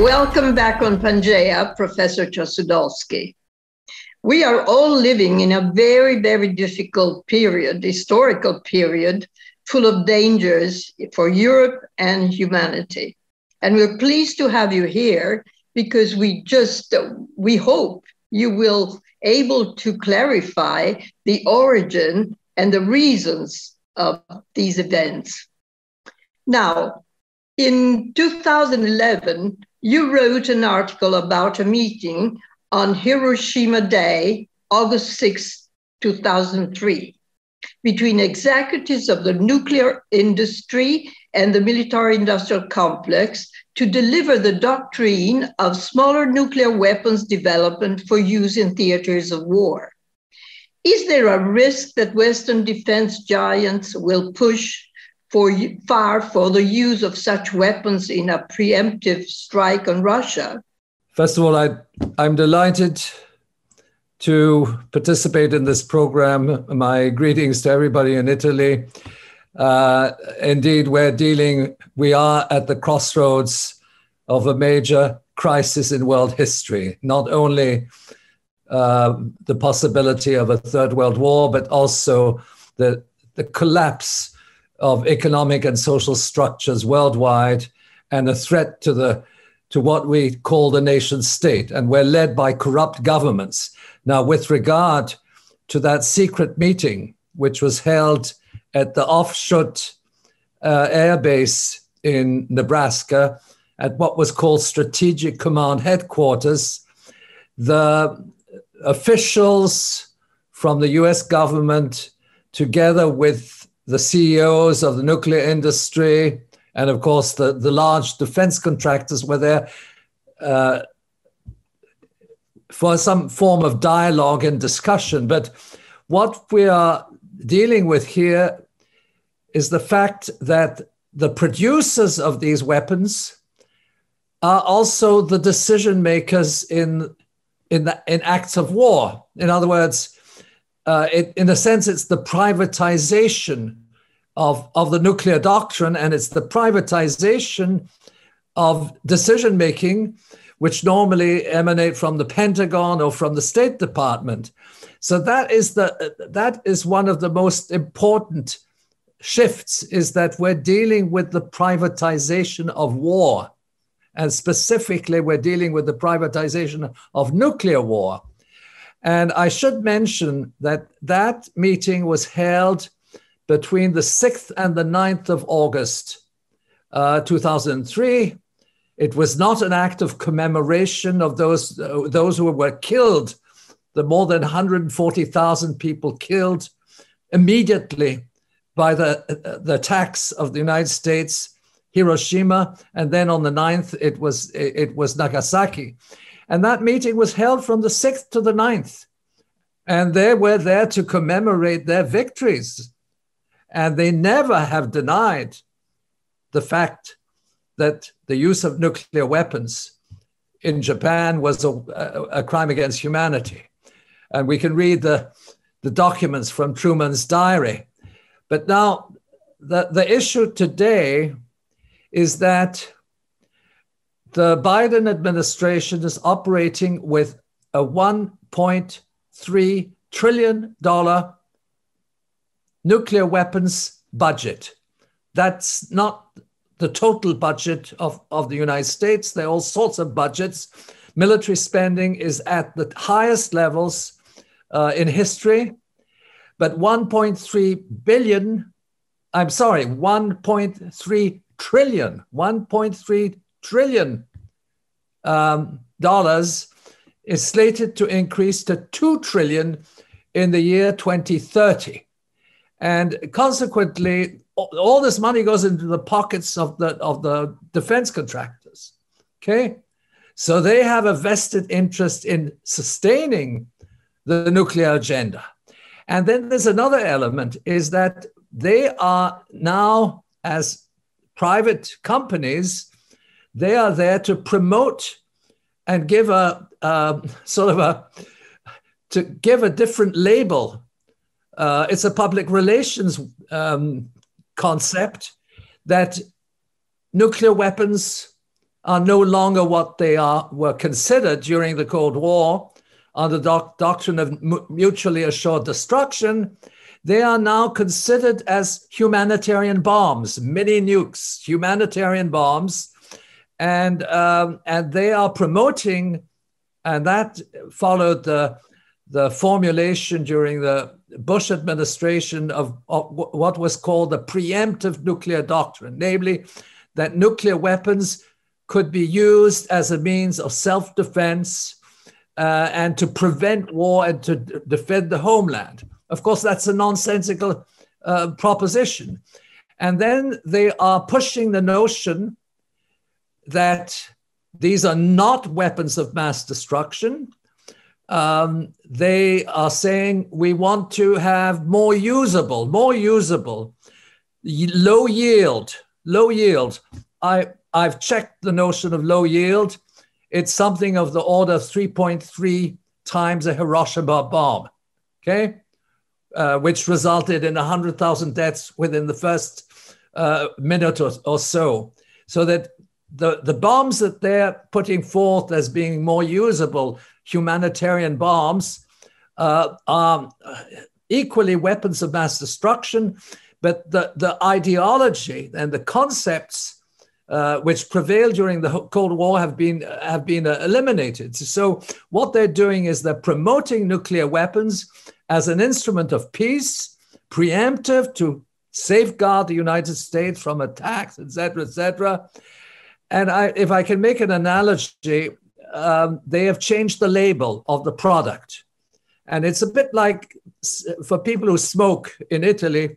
Welcome back on Pangea, Professor Chasudovsky. We are all living in a very, very difficult period, historical period, full of dangers for Europe and humanity. And we're pleased to have you here because we hope you will able to clarify the origin and the reasons of these events. Now, in 2011, you wrote an article about a meeting on Hiroshima Day, August 6, 2003, between executives of the nuclear industry and the military-industrial complex to deliver the doctrine of smaller nuclear weapons development for use in theaters of war. Is there a risk that Western defense giants will push far for the use of such weapons in a preemptive strike on Russia? First of all, I'm delighted to participate in this program. My greetings to everybody in Italy. Indeed, we are at the crossroads of a major crisis in world history, not only the possibility of a Third World War, but also the collapse of economic and social structures worldwide and a threat to what we call the nation state. And we're led by corrupt governments. Now, with regard to that secret meeting, which was held at the Offutt air base in Nebraska, at what was called Strategic Command Headquarters, the officials from the US government, together with the CEOs of the nuclear industry, and of course the large defense contractors, were there for some form of dialogue and discussion. But what we are dealing with here is the fact that the producers of these weapons are also the decision makers in acts of war. In other words, in a sense, it's the privatization of the nuclear doctrine, and it's the privatization of decision making, which normally emanate from the Pentagon or from the State Department. So that is one of the most important shifts, is that we're dealing with the privatization of war. And specifically, we're dealing with the privatization of nuclear war. And I should mention that that meeting was held between the 6th and the 9th of August, 2003. It was not an act of commemoration of those who were killed, the more than 140,000 people killed immediately by the attacks of the United States, Hiroshima, and then on the 9th, it was Nagasaki. And that meeting was held from the 6th to the 9th. And they were there to commemorate their victories. And they never have denied the fact that the use of nuclear weapons in Japan was a crime against humanity. And we can read the documents from Truman's diary. But now the issue today is that the Biden administration is operating with a $1.3 trillion nuclear weapons budget. That's not the total budget of the United States. There are all sorts of budgets. Military spending is at the highest levels in history, but $1.3 trillion dollars is slated to increase to $2 trillion in the year 2030. And consequently, all this money goes into the pockets of the defense contractors, okay? So they have a vested interest in sustaining the nuclear agenda. And then there's another element, is that they are now, as private companies, they are there to promote and give a different label. It's a public relations concept that nuclear weapons are no longer what they were considered during the Cold War on the doctrine of mutually assured destruction. They are now considered as humanitarian bombs, mini nukes, humanitarian bombs. And they are promoting, and that followed the formulation during the Bush administration of what was called the preemptive nuclear doctrine, namely that nuclear weapons could be used as a means of self-defense and to prevent war and to defend the homeland. Of course, that's a nonsensical proposition. And then they are pushing the notion that these are not weapons of mass destruction. They are saying we want to have more usable, low yield. I've checked the notion of low yield. It's something of the order of 3.3 times a Hiroshima bomb, okay? Which resulted in 100,000 deaths within the first minute or so. So that the bombs that they're putting forth as being more usable humanitarian bombs are equally weapons of mass destruction, but the ideology and the concepts which prevailed during the Cold War have been eliminated. So what they're doing is they're promoting nuclear weapons as an instrument of peace, preemptive to safeguard the United States from attacks, et cetera, et cetera. And if I can make an analogy, they have changed the label of the product. And it's a bit like for people who smoke in Italy,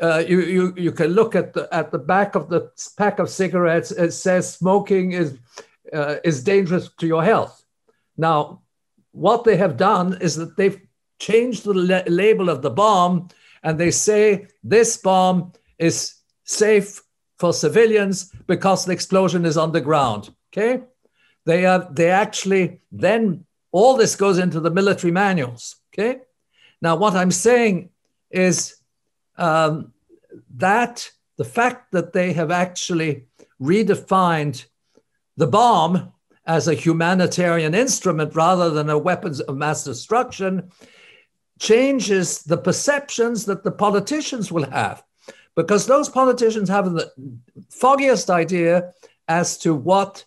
you can look at the back of the pack of cigarettes. It says smoking is dangerous to your health. Now, what they have done is that they've changed the label of the bomb, and they say this bomb is safe for civilians because the explosion is on the ground. Okay, they actually then all this goes into the military manuals. Okay, now what I'm saying is. That the fact that they have actually redefined the bomb as a humanitarian instrument rather than a weapons of mass destruction changes the perceptions that the politicians will have, because those politicians have the foggiest idea as to what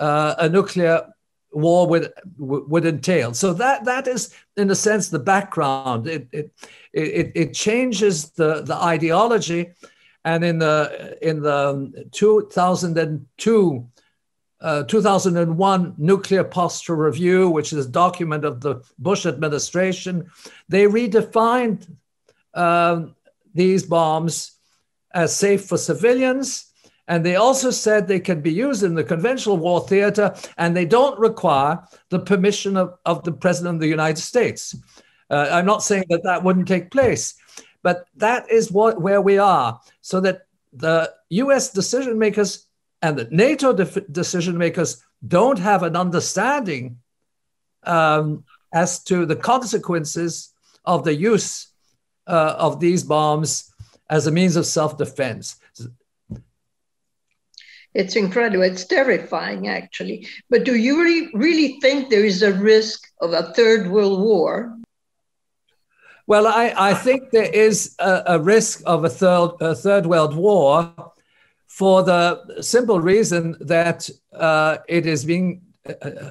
a nuclear war would entail. So that is, in a sense, the background. It changes the ideology, and in the 2001 nuclear posture review, which is a document of the Bush administration, they redefined these bombs as safe for civilians. And they also said they can be used in the conventional war theater, and they don't require the permission of the President of the United States. I'm not saying that wouldn't take place, but that is where we are. So that the US decision makers and the NATO decision makers don't have an understanding as to the consequences of the use of these bombs as a means of self-defense. It's incredible. It's terrifying, actually. But do you really think there is a risk of a third world war? Well, I think there is a risk of a third world war for the simple reason that it is being,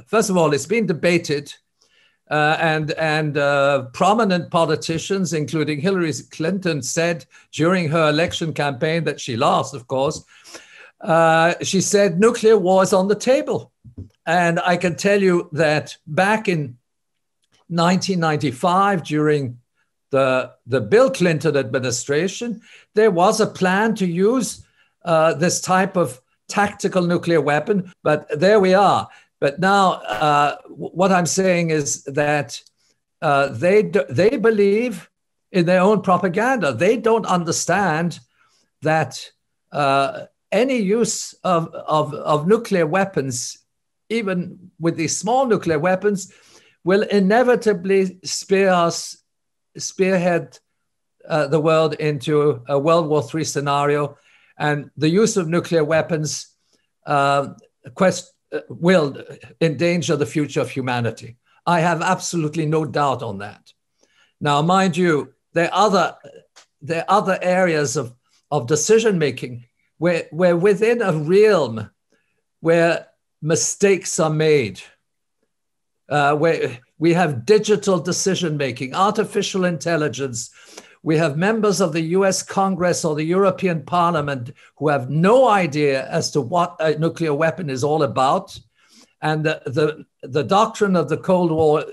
first of all, it's being debated and prominent politicians, including Hillary Clinton, said during her election campaign that she lost, of course, she said nuclear war is on the table. And I can tell you that back in 1995, during the Bill Clinton administration, there was a plan to use this type of tactical nuclear weapon, but there we are. But now what I'm saying is that they believe in their own propaganda. They don't understand that any use of nuclear weapons, even with these small nuclear weapons, will inevitably spearhead the world into a World War III scenario. And the use of nuclear weapons will endanger the future of humanity. I have absolutely no doubt on that. Now, mind you, there are other areas of decision-making where we're within a realm where mistakes are made, where we have digital decision-making, artificial intelligence. We have members of the US Congress or the European Parliament who have no idea as to what a nuclear weapon is all about. And the doctrine of the Cold War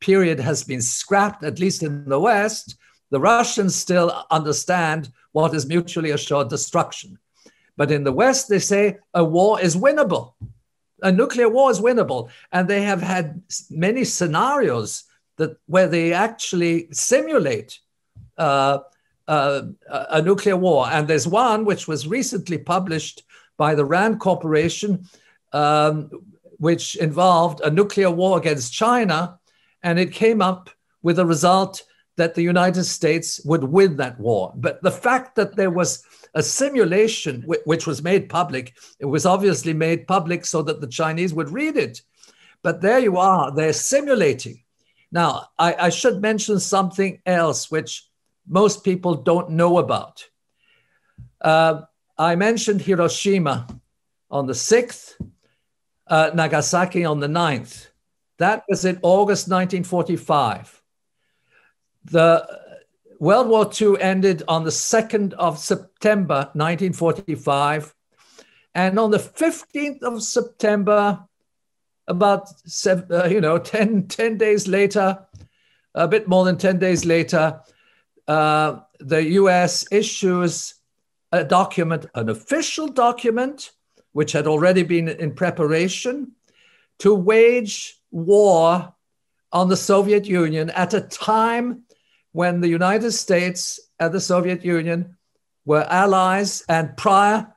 period has been scrapped, at least in the West. The Russians still understand what is mutually assured destruction. But in the West, they say a war is winnable. A nuclear war is winnable. And they have had many scenarios where they actually simulate a nuclear war. And there's one which was recently published by the RAND Corporation, which involved a nuclear war against China. And it came up with a result that the United States would win that war. But the fact that there was a simulation which was made public, it was obviously made public so that the Chinese would read it. But there you are, they're simulating. Now, I should mention something else which most people don't know about. I mentioned Hiroshima on the 6th, Nagasaki on the 9th. That was in August 1945. The World War II ended on the 2nd of September 1945. And on the 15th of September, about 10 days later, a bit more than 10 days later, the US issues a document, an official document, which had already been in preparation, to wage war on the Soviet Union at a time when the United States and the Soviet Union were allies and prior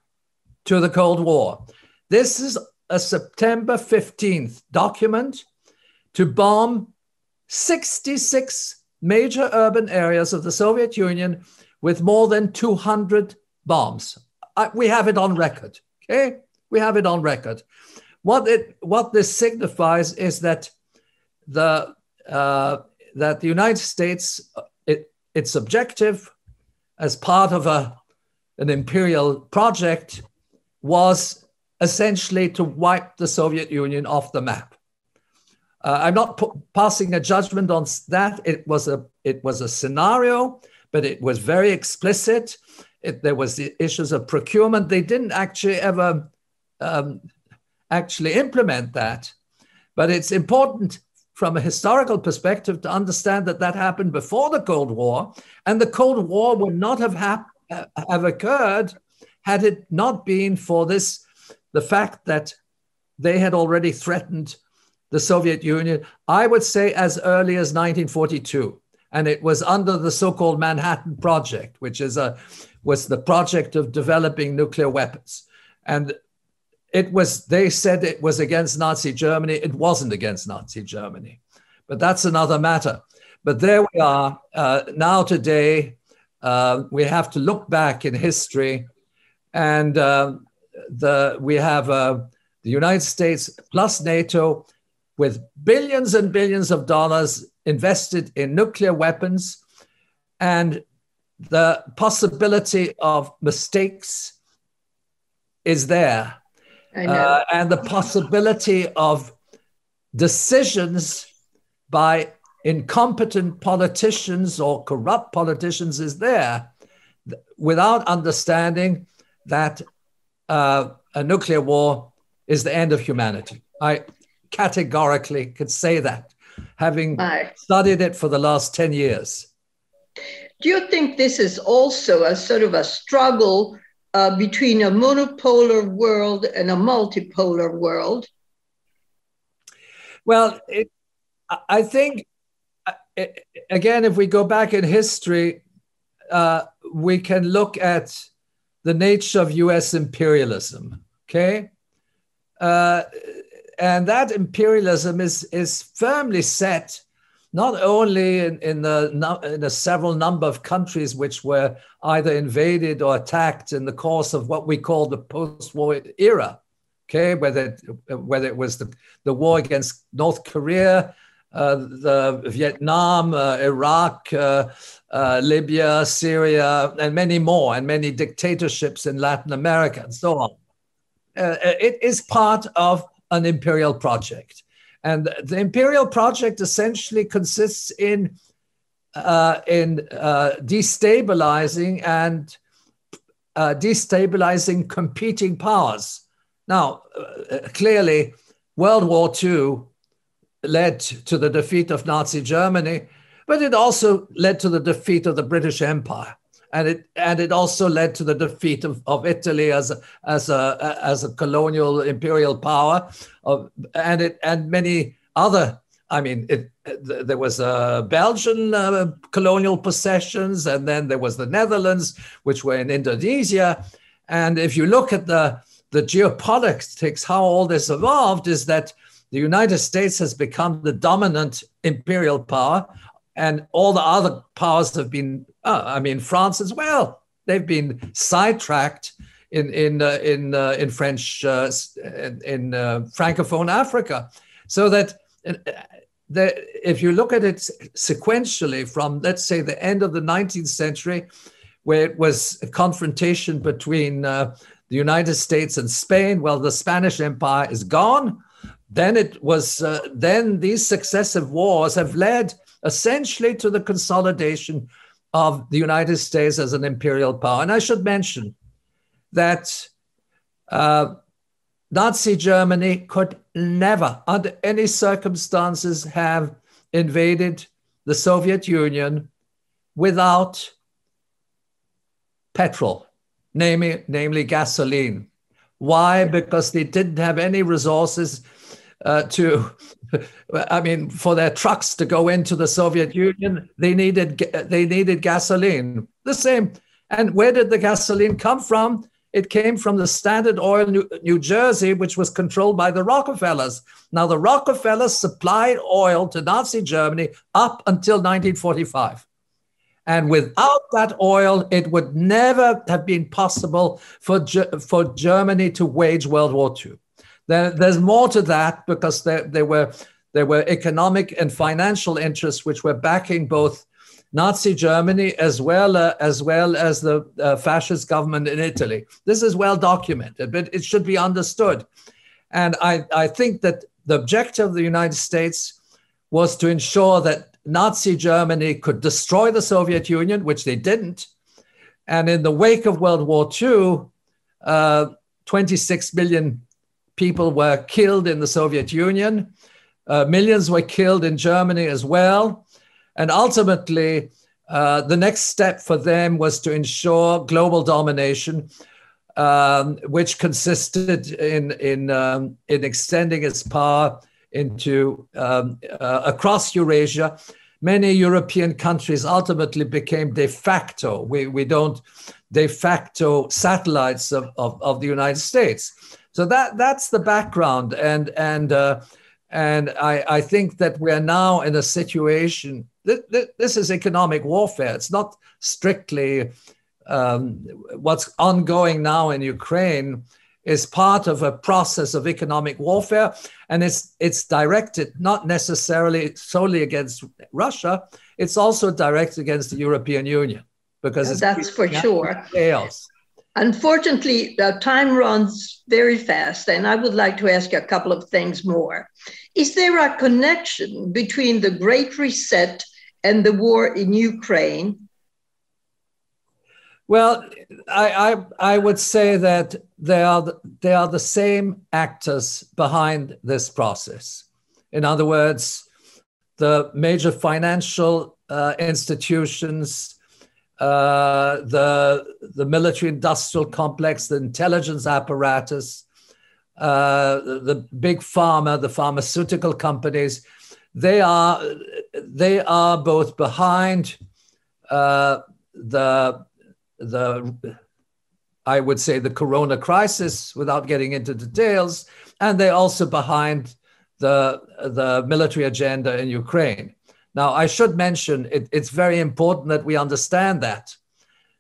to the Cold War. This is a September 15th document to bomb 66 major urban areas of the Soviet Union with more than 200 bombs. We have it on record, okay? We have it on record. What this signifies is that the United States, its objective as part of an imperial project was essentially to wipe the Soviet Union off the map. I'm not passing a judgment on that. It was a scenario, but it was very explicit. There was the issues of procurement. They didn't actually ever actually implement that. But it's important from a historical perspective to understand that that happened before the Cold War, and the Cold War would not have occurred had it not been for this. The fact that they had already threatened the Soviet Union, I would say as early as 1942. And it was under the so-called Manhattan Project, which was the project of developing nuclear weapons. And they said it was against Nazi Germany. It wasn't against Nazi Germany, but that's another matter. But there we are now today. We have to look back in history and, we have the United States plus NATO with billions and billions of dollars invested in nuclear weapons, and the possibility of mistakes is there. I know. And the possibility of decisions by incompetent politicians or corrupt politicians is there without understanding that a nuclear war is the end of humanity. I categorically could say that, having studied it for the last 10 years. Do you think this is also a sort of a struggle between a monopolar world and a multipolar world? Well, I think, again, if we go back in history, we can look at the nature of US imperialism, okay? And that imperialism is firmly set, not only in the several number of countries which were either invaded or attacked in the course of what we call the post-war era, okay, whether it was the war against North Korea, the Vietnam, Iraq, Libya, Syria, and many more, and many dictatorships in Latin America and so on. It is part of an imperial project. And the imperial project essentially consists in destabilizing and destabilizing competing powers. Now, clearly, World War II led to the defeat of Nazi Germany, but it also led to the defeat of the British Empire, and it also led to the defeat of Italy as a colonial imperial power, and many other. I mean, there was Belgian colonial possessions, and then there was the Netherlands, which were in Indonesia. And if you look at the geopolitics, how all this evolved is that the United States has become the dominant imperial power, and all the other powers have been, France as well. They've been sidetracked in French, Francophone Africa, so that if you look at it sequentially from, let's say, the end of the 19th century, where it was a confrontation between the United States and Spain, well, the Spanish Empire is gone. Then it was, then these successive wars have led essentially to the consolidation of the United States as an imperial power. And I should mention that Nazi Germany could never, under any circumstances, have invaded the Soviet Union without petrol, namely gasoline. Why? Because they didn't have any resources for their trucks to go into the Soviet Union. They needed gasoline. The same. And where did the gasoline come from? It came from the Standard Oil, New Jersey, which was controlled by the Rockefellers. Now, the Rockefellers supplied oil to Nazi Germany up until 1945. And without that oil, it would never have been possible for Germany to wage World War II. There's more to that, because there were economic and financial interests which were backing both Nazi Germany, as well as the fascist government in Italy. This is well documented, but it should be understood. And I think that the objective of the United States was to ensure that Nazi Germany could destroy the Soviet Union, which they didn't. And in the wake of World War II, 26 million people were killed in the Soviet Union. Millions were killed in Germany as well. And ultimately, the next step for them was to ensure global domination, which consisted in extending its power into across Eurasia. Many European countries ultimately became de facto. We don't de facto satellites of the United States. So that's the background, and I think that we are now in a situation. This is economic warfare. It's not strictly what's ongoing now in Ukraine is part of a process of economic warfare, and it's directed not necessarily solely against Russia. It's also directed against the European Union, because that's for sure. Chaos. Unfortunately, the time runs very fast, and I would like to ask you a couple of things more. Is there a connection between the Great Reset and the war in Ukraine? Well, I would say that they are the same actors behind this process. In other words, the major financial institutions, the military-industrial complex, the intelligence apparatus, the big pharma, the pharmaceutical companies, they are both behind I would say, the corona crisis, without getting into details, and they're also behind the military agenda in Ukraine. Now, I should mention, it's very important that we understand that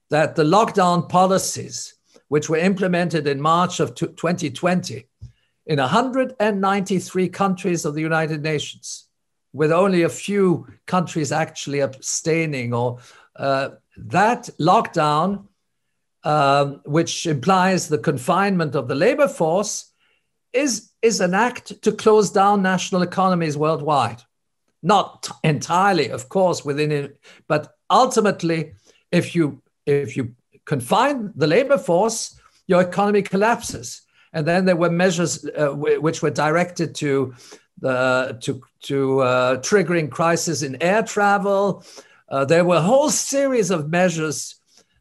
the lockdown policies, which were implemented in March of 2020, in 193 countries of the United Nations, with only a few countries actually abstaining. Or that lockdown, which implies the confinement of the labor force, is an act to close down national economies worldwide. Not entirely, of course, within it, but ultimately, if you confine the labor force, your economy collapses. And then there were measures which were directed to triggering crisis in air travel. There were a whole series of measures,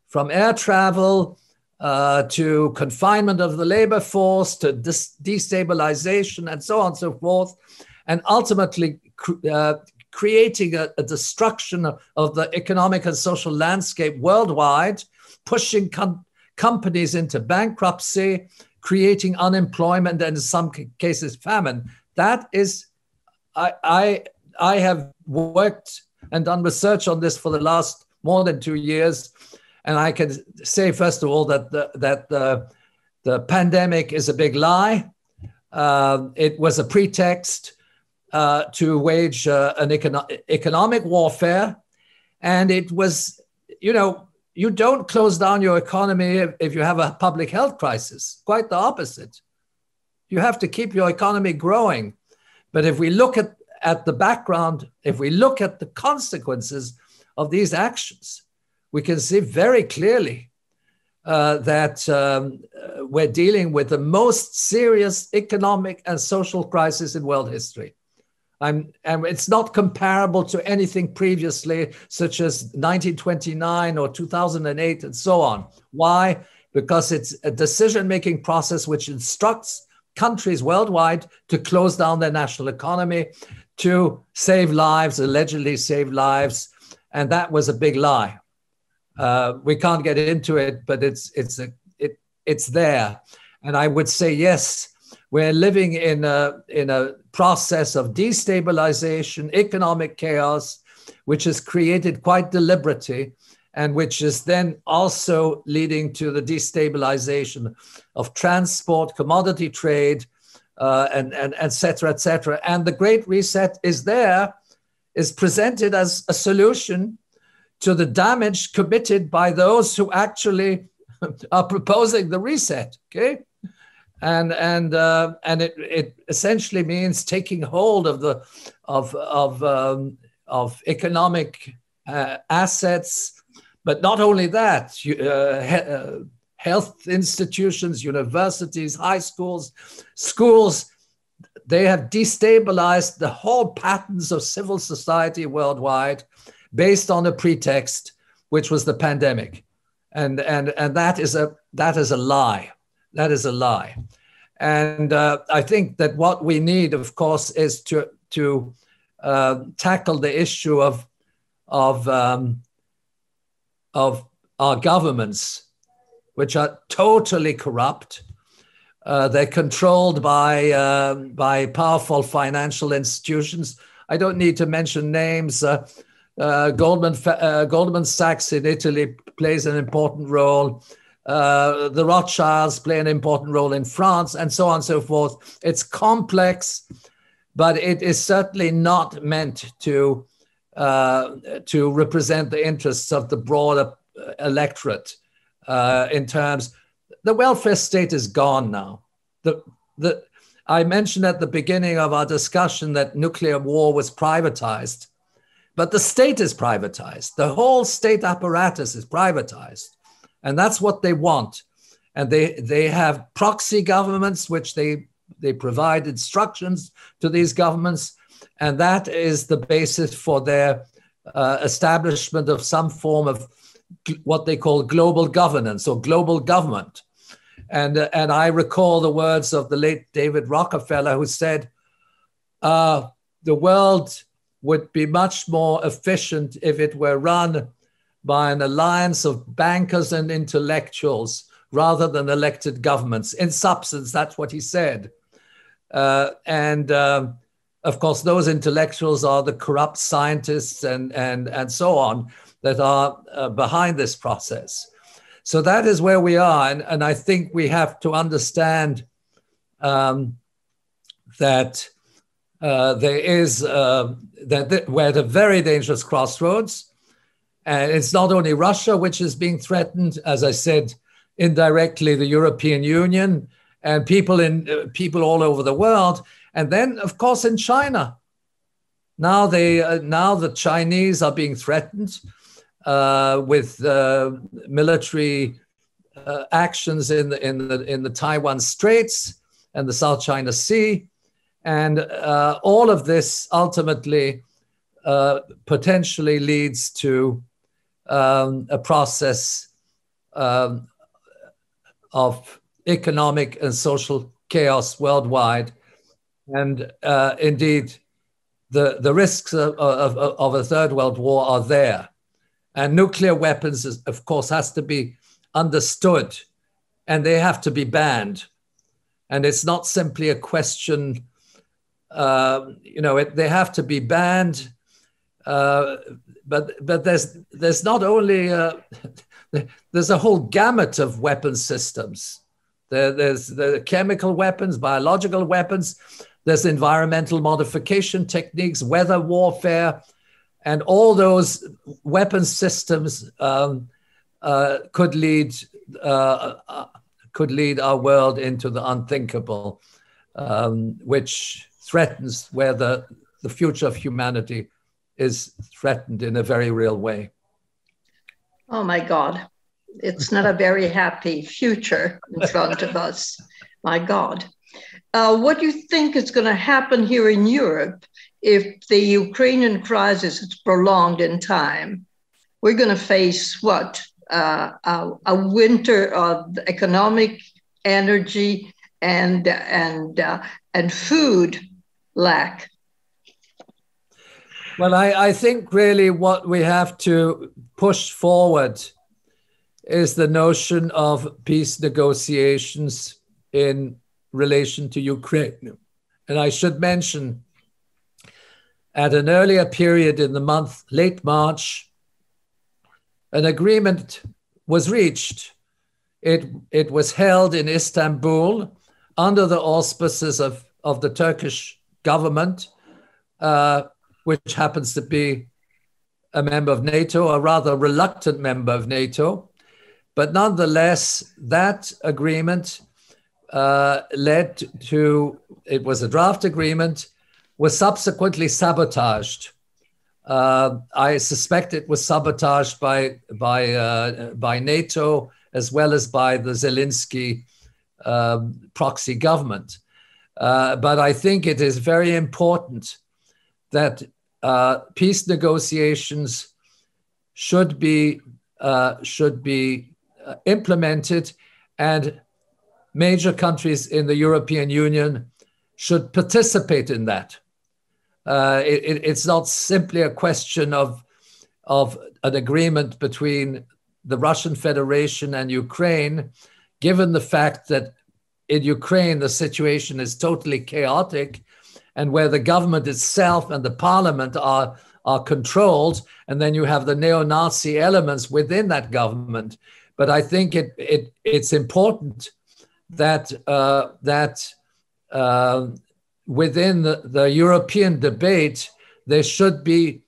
from air travel to confinement of the labor force to destabilization and so on and so forth, and ultimately creating a destruction of the economic and social landscape worldwide, pushing companies into bankruptcy, creating unemployment and in some cases famine. That is, I have worked and done research on this for the last more than 2 years. And I can say, first of all, that the pandemic is a big lie. It was a pretext to wage an economic warfare. And it was, you know, you don't close down your economy if you have a public health crisis. Quite the opposite. You have to keep your economy growing. But if we look at the background, if we look at the consequences of these actions, we can see very clearly that we're dealing with the most serious economic and social crisis in world history. And it's not comparable to anything previously, such as 1929 or 2008 and so on. Why? Because it's a decision-making process which instructs countries worldwide to close down their national economy, to save lives, allegedly save lives. And that was a big lie. We can't get into it, but it's there. And I would say, yes, we're living in a process of destabilization, economic chaos, which is created quite deliberately, and which is then also leading to the destabilization of transport, commodity trade, and et cetera, et cetera. And the Great Reset is presented as a solution to the damage committed by those who actually are proposing the reset, okay? And it essentially means taking hold of the economic assets, but not only that, health institutions, universities, high schools, they have destabilized the whole patterns of civil society worldwide, based on a pretext, which was the pandemic, and that is a lie. That is a lie, and I think that what we need, of course, is to tackle the issue of our governments, which are totally corrupt. They're controlled by powerful financial institutions. I don't need to mention names. Goldman Sachs in Italy plays an important role. The Rothschilds play an important role in France, and so on and so forth. It's complex, but it is certainly not meant to represent the interests of the broader electorate. In terms, the welfare state is gone now. I mentioned at the beginning of our discussion that nuclear war was privatized. But the state is privatized. The whole state apparatus is privatized. And that's what they want. And they have proxy governments, which they provide instructions to these governments. And that is the basis for their establishment of some form of what they call global governance or global government. And I recall the words of the late David Rockefeller, who said, the world would be much more efficient if it were run by an alliance of bankers and intellectuals rather than elected governments. In substance, that's what he said. Of course, those intellectuals are the corrupt scientists and so on that are behind this process. So that is where we are. And I think we have to understand that we're at a very dangerous crossroads. And it's not only Russia which is being threatened, as I said, indirectly the European Union and people all over the world. And then, of course, in China. Now the Chinese are being threatened with military actions in the Taiwan Straits and the South China Sea, and all of this ultimately potentially leads to a process of economic and social chaos worldwide, and indeed the risks of a third world war are there. And nuclear weapons, of course, has to be understood, and they have to be banned. And it's not simply a question, they have to be banned. But there's not only there's a whole gamut of weapon systems. There's chemical weapons, biological weapons. There's environmental modification techniques, weather warfare, and all those weapon systems could lead our world into the unthinkable, which threatens where the future of humanity is threatened in a very real way. Oh my God, it's not a very happy future in front of us, my God. What do you think is going to happen here in Europe if the Ukrainian crisis is prolonged in time? We're going to face what? A winter of economic, energy, and food lack. Well, I think really what we have to push forward is the notion of peace negotiations in relation to Ukraine. And I should mention, at an earlier period in the month, late March, an agreement was reached. It was held in Istanbul under the auspices of the Turkish government, which happens to be a member of NATO, a rather reluctant member of NATO. But nonetheless, that agreement led to, it was a draft agreement, was subsequently sabotaged. I suspect it was sabotaged by NATO as well as by the Zelensky proxy government. But I think it is very important that peace negotiations should be implemented, and major countries in the European Union should participate in that. It's not simply a question of an agreement between the Russian Federation and Ukraine, given the fact that in Ukraine, the situation is totally chaotic, and where the government itself and the parliament are controlled, and then you have the neo-Nazi elements within that government. But I think it's important that within the European debate, there should be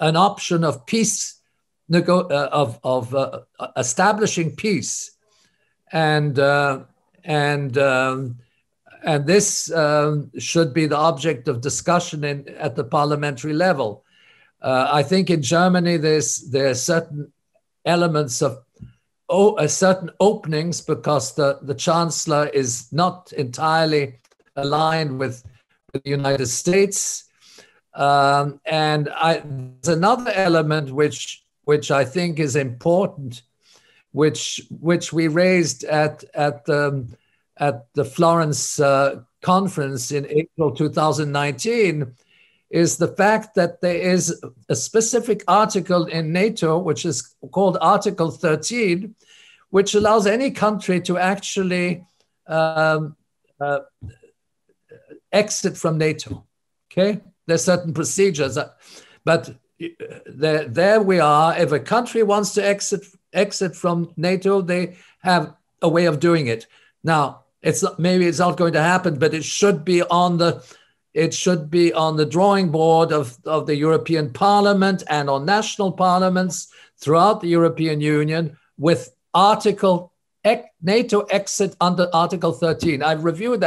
an option of peace, establishing peace, and this should be the object of discussion at the parliamentary level. I think in Germany there are certain elements of certain openings, because the chancellor is not entirely aligned with the United States. And there's another element which I think is important, which we raised at the Florence conference in April 2019, is the fact that there is a specific article in NATO, which is called Article 13, which allows any country to actually exit from NATO, okay? There's certain procedures, but there we are. If a country wants to exit from NATO, they have a way of doing it. Now, Maybe it's not going to happen, but it should be on the drawing board of the European Parliament and on national parliaments throughout the European Union, with NATO exit under Article 13. I've reviewed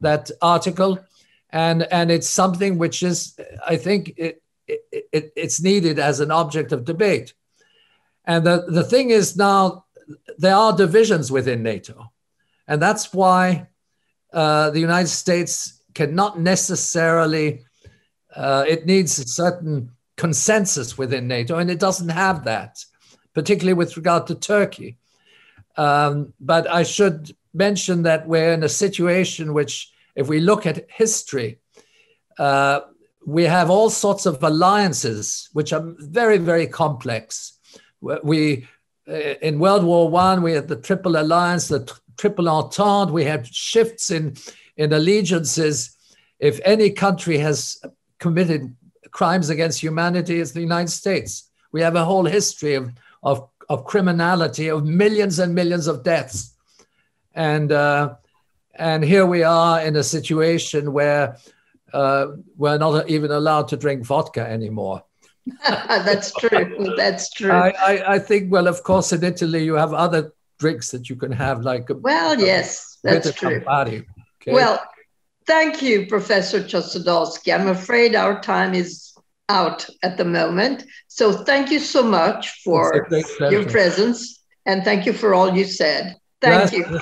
that article, and it's something which is, I think, it's needed as an object of debate. And the thing is, now there are divisions within NATO, and that's why the United States cannot necessarily, it needs a certain consensus within NATO, and it doesn't have that, particularly with regard to Turkey. But I should mention that we're in a situation which, if we look at history, we have all sorts of alliances which are very, very complex. In World War I, we had the Triple Alliance, the Triple Entente. We had shifts in allegiances. If any country has committed crimes against humanity, it's the United States. We have a whole history of criminality, of millions and millions of deaths. And here we are in a situation where we're not even allowed to drink vodka anymore. That's true. That's true. I think, well, of course, in Italy, you have other drinks that you can have, like... Well, yes, that's true. Okay? Well, thank you, Professor Chossudovsky. I'm afraid our time is out at the moment. So thank you so much for your presence. And thank you for all you said. Thank you.